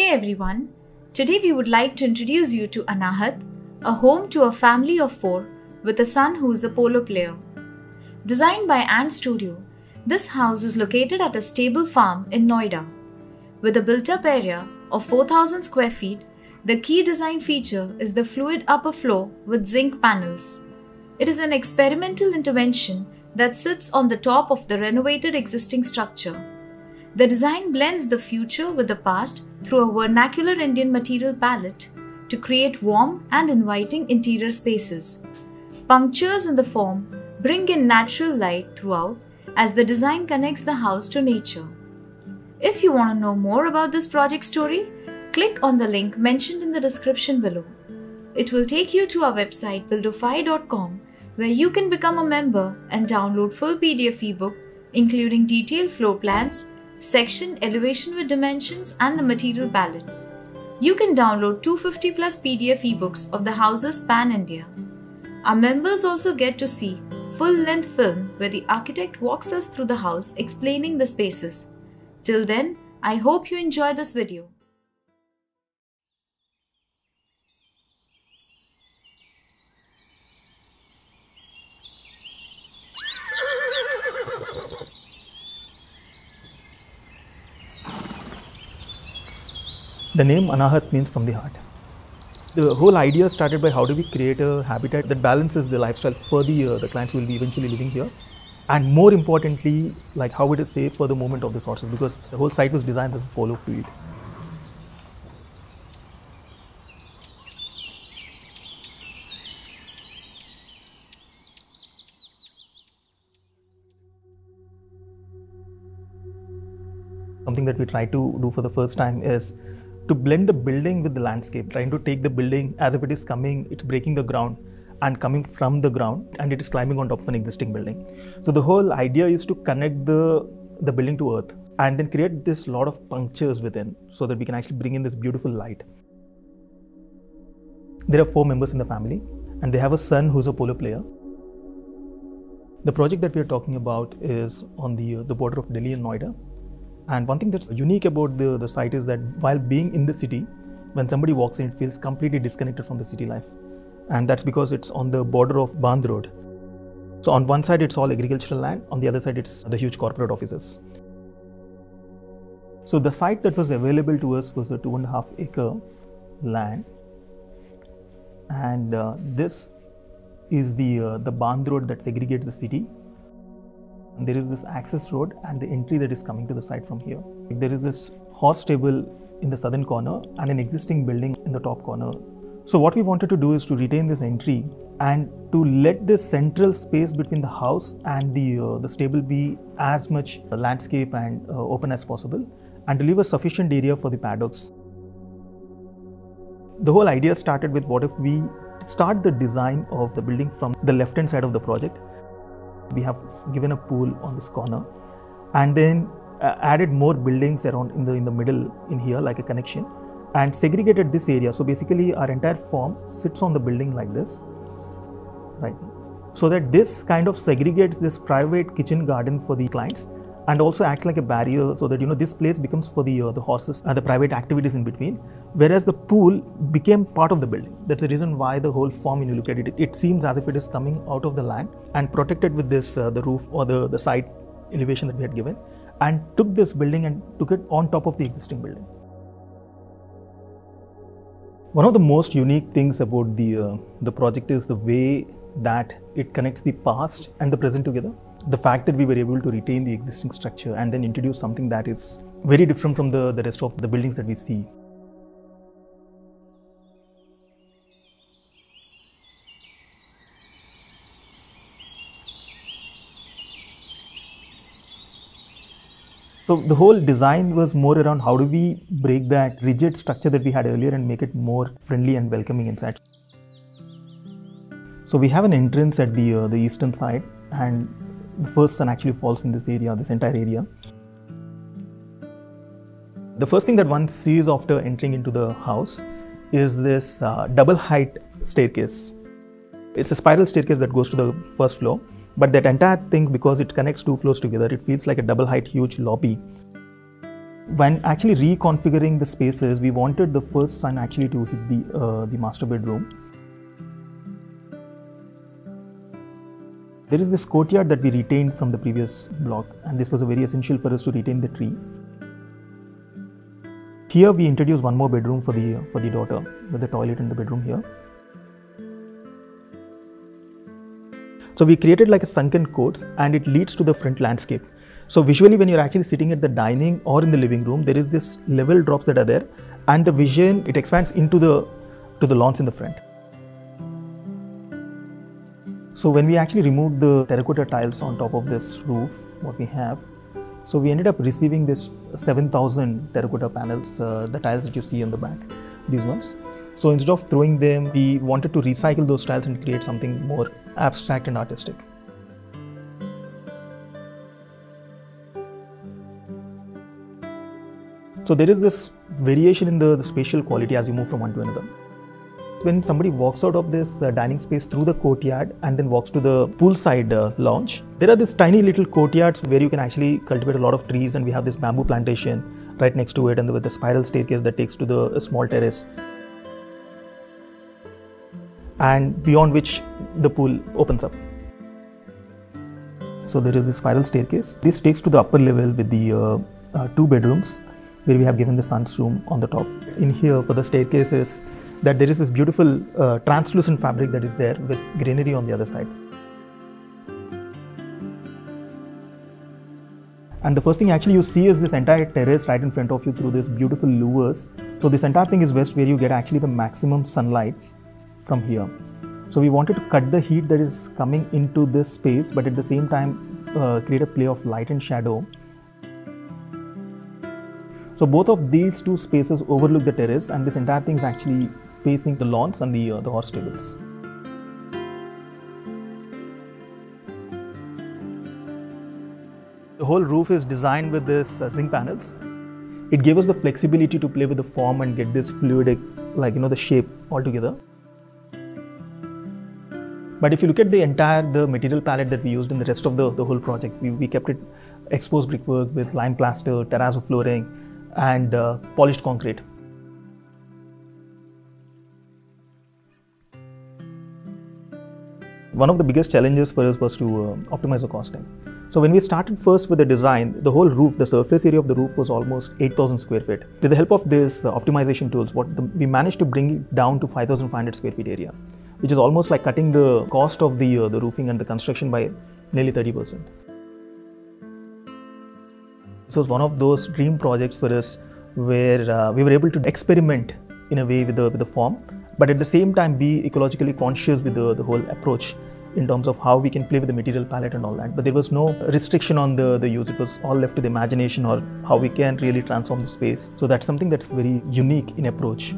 Hey everyone, today we would like to introduce you to Anahat, a home to a family of 4 with a son who is a polo player. Designed by Ant Studio, this house is located at a stable farm in Noida. With a built-up area of 4,000 square feet, the key design feature is the fluid upper floor with zinc panels. It is an experimental intervention that sits on the top of the renovated existing structure. The design blends the future with the past through a vernacular Indian material palette to create warm and inviting interior spaces. Punctures in the form bring in natural light throughout as the design connects the house to nature. If you want to know more about this project story, click on the link mentioned in the description below. It will take you to our website buildofi.com, where you can become a member and download full PDF ebook including detailed floor plans, section, elevation with dimensions and the material palette. You can download 250 plus PDF ebooks of the houses pan India. Our members also get to see full-length film where the architect walks us through the house explaining the spaces. Till then, I hope you enjoy this video. The name Anahat means from the heart. The whole idea started by how do we create a habitat that balances the lifestyle for the clients who will be eventually living here, and more importantly, like how it is safe for the movement of the horses, because the whole site was designed as a polo field. Something that we tried to do for the first time is to blend the building with the landscape, trying to take the building as if it is coming, it's breaking the ground and coming from the ground, and it is climbing on top of an existing building. So the whole idea is to connect the building to earth and then create this lot of punctures within so that we can actually bring in this beautiful light. There are 4 members in the family and they have a son who's a polo player. The project that we are talking about is on the border of Delhi and Noida. And one thing that's unique about the site is that while being in the city, when somebody walks in, it feels completely disconnected from the city life. And that's because it's on the border of Band Road. So on one side, it's all agricultural land. On the other side, it's the huge corporate offices. So the site that was available to us was a 2.5 acre land. And this is the Band Road that segregates the city. There is this access road and the entry that is coming to the site from here. There is this horse stable in the southern corner and an existing building in the top corner. So what we wanted to do is to retain this entry and to let this central space between the house and the stable be as much landscape and open as possible, and to leave a sufficient area for the paddocks. The whole idea started with, what if we start the design of the building from the left-hand side of the project. We have given a pool on this corner and then added more buildings around in the middle in here, like a connection, and segregated this area. So basically our entire form sits on the building like this, right? So that this kind of segregates this private kitchen garden for the clients and also acts like a barrier, so that, you know, this place becomes for the horses and the private activities in between, whereas the pool became part of the building. That's the reason why the whole form, when you look at it, it seems as if it is coming out of the land and protected with this the roof or the side elevation that we had given, and took this building and took it on top of the existing building. One of the most unique things about the project is the way that it connects the past and the present together. The fact that we were able to retain the existing structure and then introduce something that is very different from the rest of the buildings that we see. So the whole design was more around how do we break that rigid structure that we had earlier and make it more friendly and welcoming inside. So we have an entrance at the eastern side, and the first sun actually falls in this area, this entire area. The first thing that one sees after entering into the house is this double height staircase. It's a spiral staircase that goes to the first floor, but that entire thing, because it connects 2 floors together, it feels like a double height huge lobby. When actually reconfiguring the spaces, we wanted the first son actually to hit the master bedroom. There is this courtyard that we retained from the previous block, and this was very essential for us to retain the tree. Here we introduced one more bedroom for the daughter, with the toilet and the bedroom here. So we created like a sunken courts, and it leads to the front landscape. So visually, when you're actually sitting at the dining or in the living room, there is this level drops that are there, and the vision, it expands into the lawns in the front. So when we actually removed the terracotta tiles on top of this roof, what we have, so we ended up receiving this 7,000 terracotta panels, the tiles that you see on the back, these ones. So instead of throwing them, we wanted to recycle those tiles and create something more abstract and artistic. So there is this variation in the spatial quality as you move from one to another. When somebody walks out of this dining space through the courtyard and then walks to the poolside lounge, there are these tiny little courtyards where you can actually cultivate a lot of trees, and we have this bamboo plantation right next to it, and with the spiral staircase that takes to the small terrace, and beyond which the pool opens up. So there is this spiral staircase. This takes to the upper level with the two bedrooms, where we have given the son's room on the top. In here for the staircase is that there is this beautiful translucent fabric that is there with greenery on the other side. And the first thing actually you see is this entire terrace right in front of you through this beautiful louvers. So this entire thing is west, where you get actually the maximum sunlight from here. So we wanted to cut the heat that is coming into this space, but at the same time create a play of light and shadow. So both of these two spaces overlook the terrace, and this entire thing is actually facing the lawns and the horse stables. The whole roof is designed with this zinc panels. It gave us the flexibility to play with the form and get this fluidic, the shape altogether. But if you look at the material palette that we used in the rest of the whole project, we kept it exposed brickwork with lime plaster, terrazzo flooring, and polished concrete. One of the biggest challenges for us was to optimize the costing. So when we started first with the design, the whole roof, the surface area of the roof was almost 8,000 square feet. With the help of these optimization tools, we managed to bring it down to 5,500 square feet area, which is almost like cutting the cost of the roofing and the construction by nearly 30%. This was one of those dream projects for us, where we were able to experiment in a way with the form, but at the same time be ecologically conscious with the whole approach in terms of how we can play with the material palette and all that. But there was no restriction on the use. It was all left to the imagination or how we can really transform the space. So that's something that's very unique in approach.